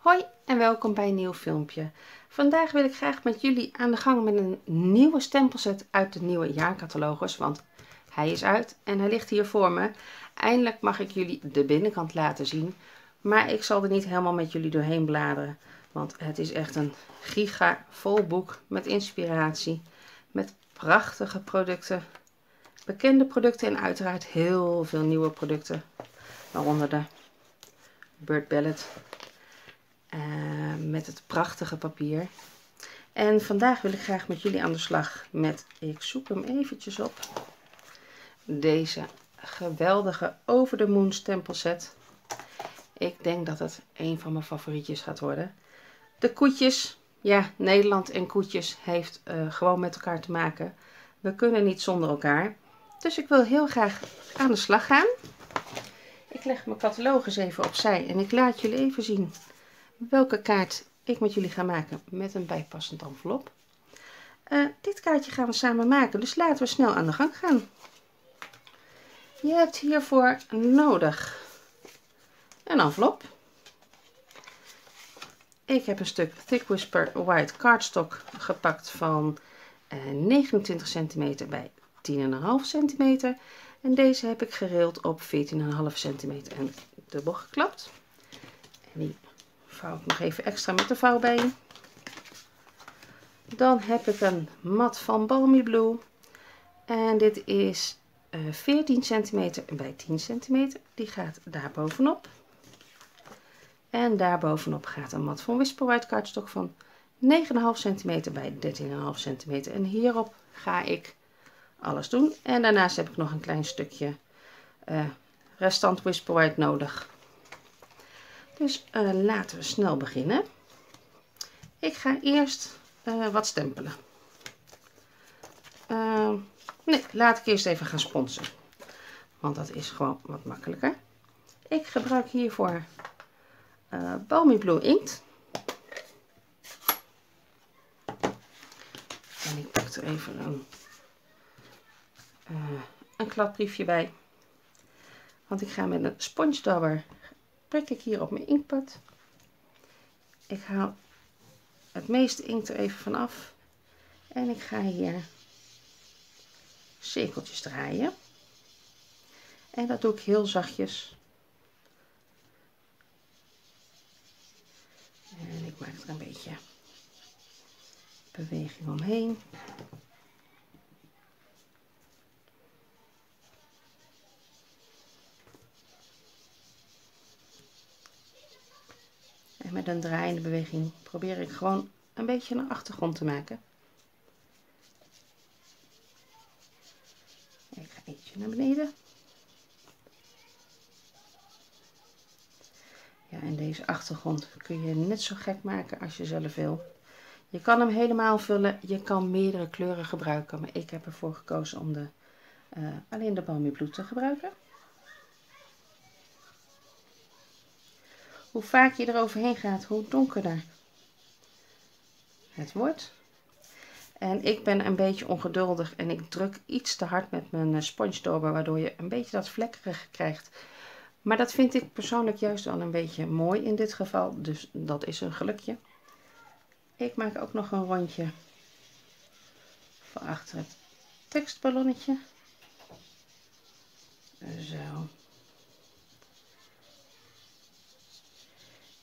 Hoi en welkom bij een nieuw filmpje. Vandaag wil ik graag met jullie aan de gang met een nieuwe stempelset uit de nieuwe jaarcatalogus, want hij is uit en hij ligt hier voor me. Eindelijk mag ik jullie de binnenkant laten zien, maar ik zal er niet helemaal met jullie doorheen bladeren, want het is echt een giga vol boek met inspiratie, met prachtige producten, bekende producten en uiteraard heel veel nieuwe producten, waaronder de Bird Ballet. Met het prachtige papier. En vandaag wil ik graag met jullie aan de slag met, ik zoek hem eventjes op, deze geweldige Over the Moon stempelset. Ik denk dat het een van mijn favorietjes gaat worden. De koetjes, ja, Nederland en koetjes heeft gewoon met elkaar te maken. We kunnen niet zonder elkaar. Dus ik wil heel graag aan de slag gaan. Ik leg mijn catalogus even opzij en ik laat jullie even zien welke kaart ik met jullie ga maken met een bijpassend envelop. Dit kaartje gaan we samen maken, dus laten we snel aan de gang gaan. Je hebt hiervoor nodig een envelop. Ik heb een stuk Thick Whisper White Cardstock gepakt van 29 cm bij 10,5 cm. En deze heb ik gereeld op 14,5 cm en dubbel geklapt. En die vouw ik nog even extra met de vouwbeen. Dan heb ik een mat van Balmy Blue. En dit is 14 cm bij 10 cm. Die gaat daar bovenop. En daarbovenop gaat een mat van Whisper White Cardstock van 9,5 cm bij 13,5 cm. En hierop ga ik alles doen. En daarnaast heb ik nog een klein stukje restant Whisper White nodig. Dus laten we snel beginnen. Ik ga eerst wat stempelen. Nee, laat ik eerst even gaan sponsen. Want dat is gewoon wat makkelijker. Ik gebruik hiervoor Balmy Blue inkt. En ik pak er even een kladbriefje bij. Want ik ga met een sponge dabber. Prik ik hier op mijn inktpad. Ik haal het meeste inkt er even vanaf. En ik ga hier cirkeltjes draaien. En dat doe ik heel zachtjes. En ik maak er een beetje beweging omheen. En met een draaiende beweging probeer ik gewoon een beetje een achtergrond te maken. Ik ga eentje naar beneden. Ja, en deze achtergrond kun je net zo gek maken als je zelf wil. Je kan hem helemaal vullen, je kan meerdere kleuren gebruiken. Maar ik heb ervoor gekozen om alleen de Balmy Blue te gebruiken. Hoe vaak je er overheen gaat, hoe donkerder het wordt. En ik ben een beetje ongeduldig en ik druk iets te hard met mijn sponge dobber, waardoor je een beetje dat vlekkerige krijgt. Maar dat vind ik persoonlijk juist wel een beetje mooi in dit geval, dus dat is een gelukje. Ik maak ook nog een rondje van achter het tekstballonnetje. Zo.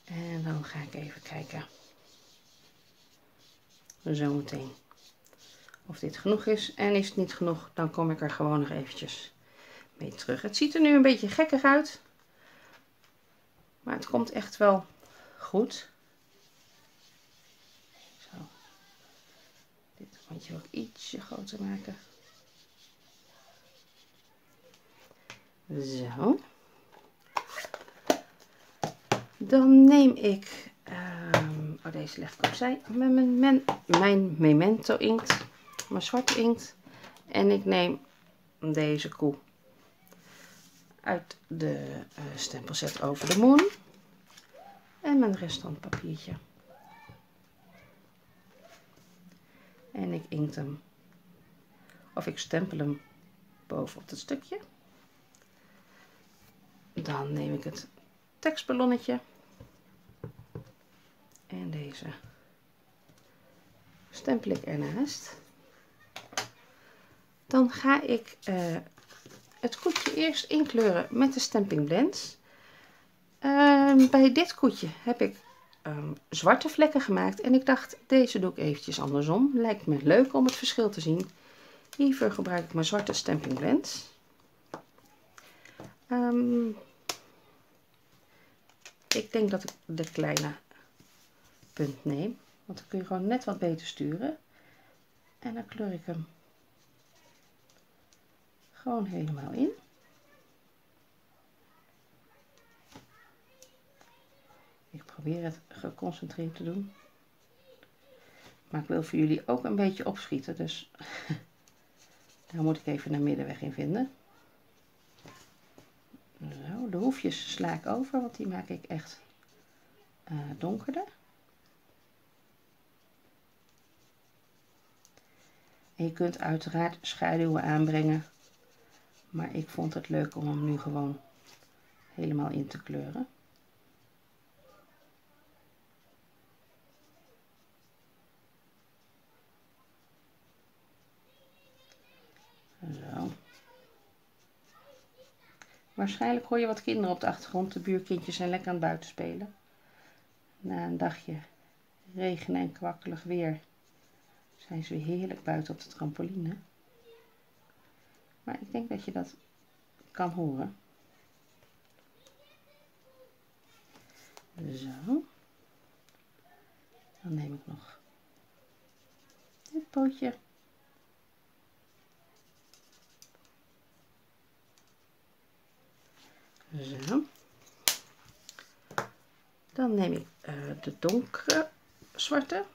En dan ga ik even kijken zometeen of dit genoeg is. En is het niet genoeg, dan kom ik er gewoon nog eventjes mee terug. Het ziet er nu een beetje gekkig uit, maar het komt echt wel goed. Zo. Dit rondje wil ik ietsje groter maken. Zo. Dan neem ik, oh deze leg ik opzij, mijn Memento inkt, mijn zwarte inkt. En ik neem deze koe uit de stempelset Over the Moon. En mijn restant papiertje. En ik inkt hem, of ik stempel hem bovenop dat stukje. Dan neem ik het tekstballonnetje. en deze stempel ik ernaast. Dan ga ik het koetje eerst inkleuren met de Stamping Blends. Bij dit koetje heb ik zwarte vlekken gemaakt en ik dacht, deze doe ik eventjes andersom. Lijkt me leuk om het verschil te zien. Hiervoor gebruik ik mijn zwarte Stamping Blends. Ik denk dat ik de kleine punt neem, want dan kun je gewoon net wat beter sturen. En dan kleur ik hem gewoon helemaal in. Ik probeer het geconcentreerd te doen. Maar ik wil voor jullie ook een beetje opschieten, dus daar moet ik even een middenweg in vinden. Zo, de hoefjes sla ik over, want die maak ik echt donkerder. En je kunt uiteraard schaduwen aanbrengen, maar ik vond het leuk om hem nu gewoon helemaal in te kleuren. Zo. Waarschijnlijk hoor je wat kinderen op de achtergrond. De buurkindjes zijn lekker aan het buiten spelen. Na een dagje regenen en kwakkelig weer zijn ze weer heerlijk buiten op de trampoline. Maar ik denk dat je dat kan horen. Zo. Dan neem ik nog dit pootje. Zo. Dan neem ik de donkere zwarte.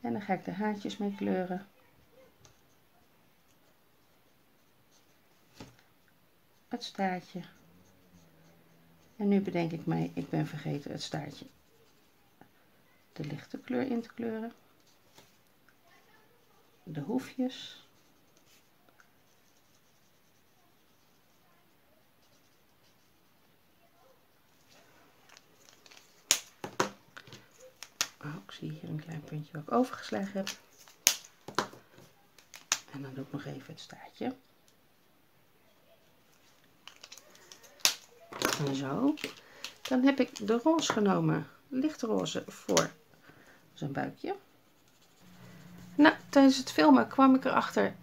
En dan ga ik de haartjes mee kleuren. Het staartje. En nu bedenk ik mij, ik ben vergeten het staartje de lichte kleur in te kleuren. De hoefjes. Oh, ik zie hier een klein puntje wat ik overgeslagen heb. En dan doe ik nog even het staartje. En zo. Dan heb ik de roze genomen. Lichtroze voor zijn buikje. Nou, tijdens het filmen kwam ik erachter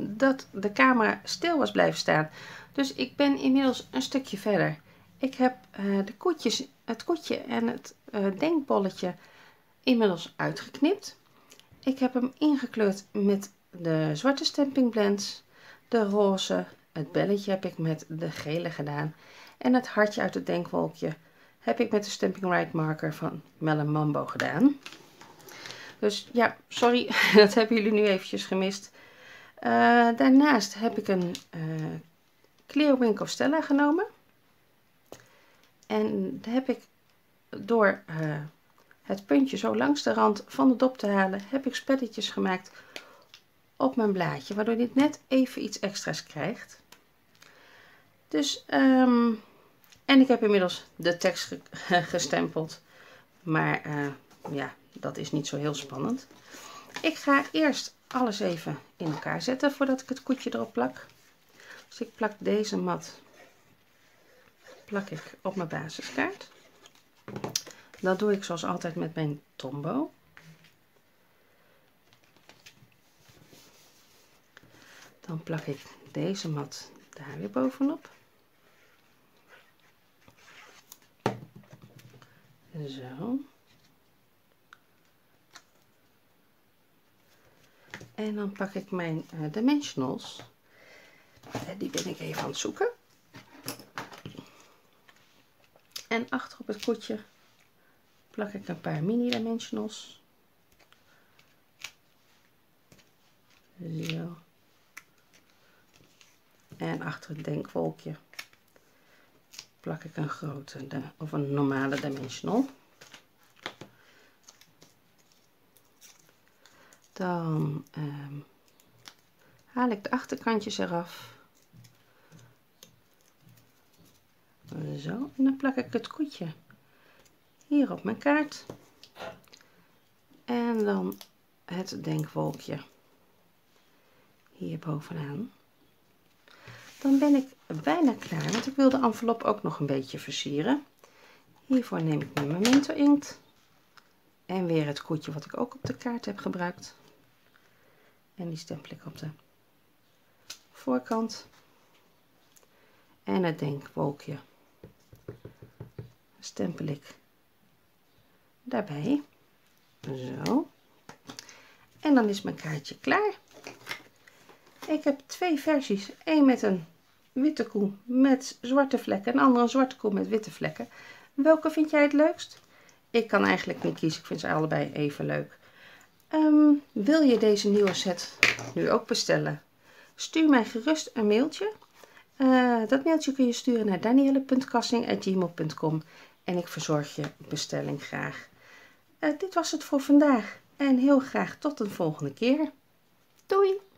dat de camera stil was blijven staan. Dus ik ben inmiddels een stukje verder. Ik heb het koetje en het denkbolletje inmiddels uitgeknipt. Ik heb hem ingekleurd met de zwarte Stamping Blends, de roze, het belletje heb ik met de gele gedaan en het hartje uit het denkwolkje heb ik met de Stamping White marker van Melon Mambo gedaan. Dus ja, sorry, dat hebben jullie nu eventjes gemist. Daarnaast heb ik een Clear Wink of Stella genomen. En daar heb ik door het puntje zo langs de rand van de dop te halen, heb ik spelletjes gemaakt op mijn blaadje. Waardoor dit net even iets extra's krijgt. Dus, en ik heb inmiddels de tekst gestempeld. Maar ja, dat is niet zo heel spannend. Ik ga eerst alles even in elkaar zetten voordat ik het koetje erop plak. Dus ik plak deze mat. Plak ik op mijn basiskaart. Dat doe ik zoals altijd met mijn Tombow. Dan plak ik deze mat daar weer bovenop. Zo. En dan pak ik mijn Dimensionals. Die ben ik even aan het zoeken. En achter op het koetje plak ik een paar mini Dimensionals. Zo. En achter het denkwolkje plak ik een grote of een normale Dimensional. Dan haal ik de achterkantjes eraf. Zo, en dan plak ik het koetje hier op mijn kaart. En dan het denkwolkje hier bovenaan. Dan ben ik bijna klaar, want ik wil de envelop ook nog een beetje versieren. Hiervoor neem ik mijn Memento inkt. En weer het koetje wat ik ook op de kaart heb gebruikt. En die stempel ik op de voorkant. En het denkwolkje stempel ik daarbij. Zo. En dan is mijn kaartje klaar. Ik heb twee versies. Eén met een witte koe met zwarte vlekken. En een andere een zwarte koe met witte vlekken. Welke vind jij het leukst? Ik kan eigenlijk niet kiezen. Ik vind ze allebei even leuk. Wil je deze nieuwe set nu ook bestellen? Stuur mij gerust een mailtje. Dat mailtje kun je sturen naar danielle.kassing@gmail.com en ik verzorg je bestelling graag. Dit was het voor vandaag en heel graag tot een volgende keer. Doei!